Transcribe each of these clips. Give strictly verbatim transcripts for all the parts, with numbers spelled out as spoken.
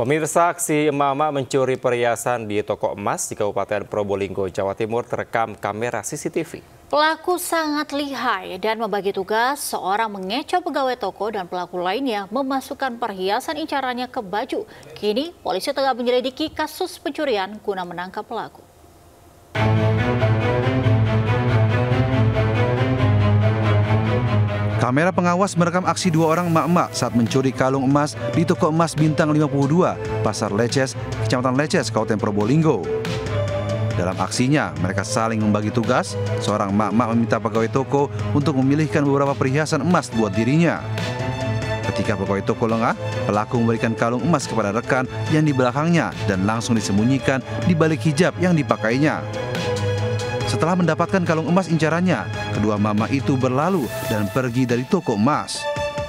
Pemirsa, aksi emak-emak mencuri perhiasan di toko emas di Kabupaten Probolinggo, Jawa Timur terekam kamera C C T V. Pelaku sangat lihai dan membagi tugas, seorang mengecoh pegawai toko dan pelaku lainnya memasukkan perhiasan incarannya ke baju. Kini polisi tengah menyelidiki kasus pencurian guna menangkap pelaku. Kamera pengawas merekam aksi dua orang emak-emak saat mencuri kalung emas di Toko Emas Bintang lima puluh dua, Pasar Leces, Kecamatan Leces, Kabupaten Probolinggo. Dalam aksinya, mereka saling membagi tugas. Seorang emak-emak meminta pegawai toko untuk memilihkan beberapa perhiasan emas buat dirinya. Ketika pegawai toko lengah, pelaku memberikan kalung emas kepada rekan yang di belakangnya dan langsung disembunyikan di balik hijab yang dipakainya. Setelah mendapatkan kalung emas incarannya, kedua mama itu berlalu dan pergi dari toko emas.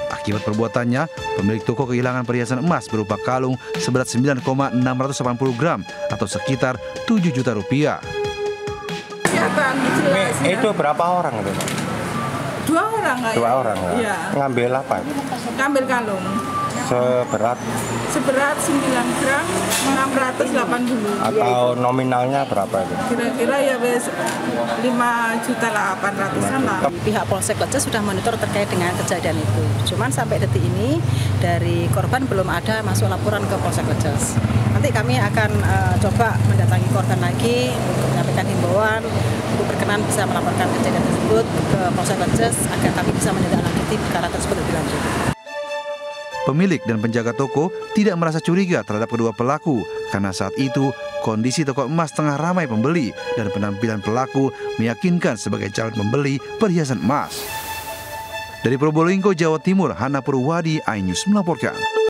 Akibat perbuatannya, pemilik toko kehilangan perhiasan emas berupa kalung seberat sembilan koma enam delapan nol gram atau sekitar tujuh juta rupiah. Itu berapa orang itu? Dua orang. Dua ya? orang. Ya. Ngambil apa? Ngambil kalung. Seberat? Seberat sembilan gram, enam ratus delapan puluh. Atau nominalnya berapa itu? Kira-kira ya lima juta delapan ratusan lah. Pihak Polsek Leces sudah monitor terkait dengan kejadian itu. Cuman sampai detik ini dari korban belum ada masuk laporan ke Polsek Leces. Nanti kami akan uh, coba mendatangi korban lagi untuk menyampaikan himbauan untuk berkenan bisa melaporkan kejadian tersebut ke Polsek Leces agar kami bisa menindaklanjuti perkara tersebut lebih lanjut. Pemilik dan penjaga toko tidak merasa curiga terhadap kedua pelaku karena saat itu kondisi toko emas tengah ramai pembeli dan penampilan pelaku meyakinkan sebagai calon pembeli perhiasan emas. Dari Probolinggo, Jawa Timur, Hana Purwadi, I News melaporkan.